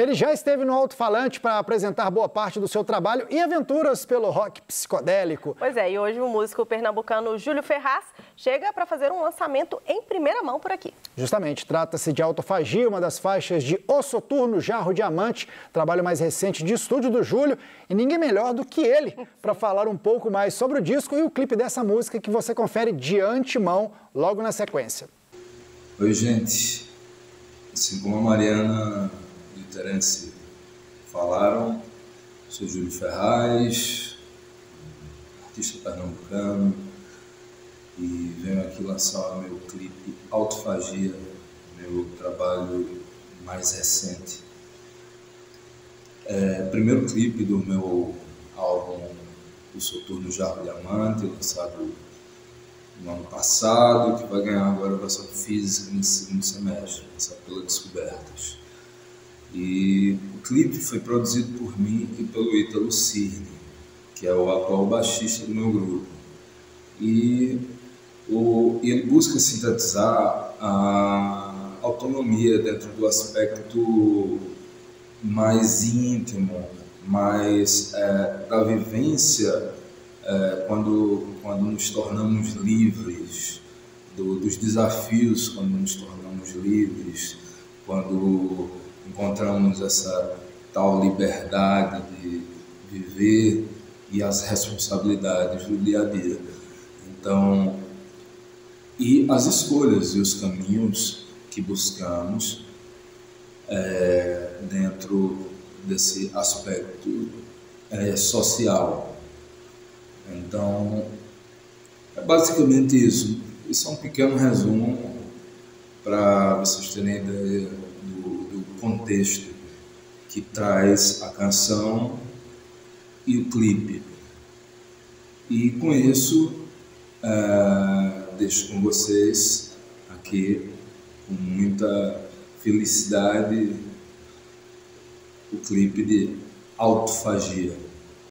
Ele já esteve no Alto-Falante para apresentar boa parte do seu trabalho e aventuras pelo rock psicodélico. Pois é, e hoje o músico pernambucano Júlio Ferraz chega para fazer um lançamento em primeira mão por aqui. Justamente, trata-se de Autofagia, uma das faixas de Soturno Jarro Diamante, trabalho mais recente de estúdio do Júlio, e ninguém melhor do que ele para falar um pouco mais sobre o disco e o clipe dessa música que você confere de antemão logo na sequência. Oi, gente. Assim como a Mariana e o Terence falaram, sou Júlio Ferraz, artista pernambucano, e venho aqui lançar o meu clipe Autofagia, meu trabalho mais recente. Primeiro clipe do meu álbum, o Soturno Jarro Diamante, lançado no ano passado, que vai ganhar agora a versão física no segundo semestre, lançado pela Descobertas. E o clipe foi produzido por mim e pelo Ítalo Cirne, que é o atual baixista do meu grupo. E ele busca sintetizar a autonomia dentro do aspecto mais íntimo, mais da vivência, quando nos tornamos livres, dos desafios, quando nos tornamos livres, quando encontramos essa tal liberdade de viver e as responsabilidades do dia a dia. Então, e as escolhas e os caminhos que buscamos dentro desse aspecto social. Então, é basicamente isso. Isso é um pequeno resumo para vocês terem ideia do contexto que traz a canção e o clipe. E com isso, deixo com vocês aqui, com muita felicidade, o clipe de Autofagia.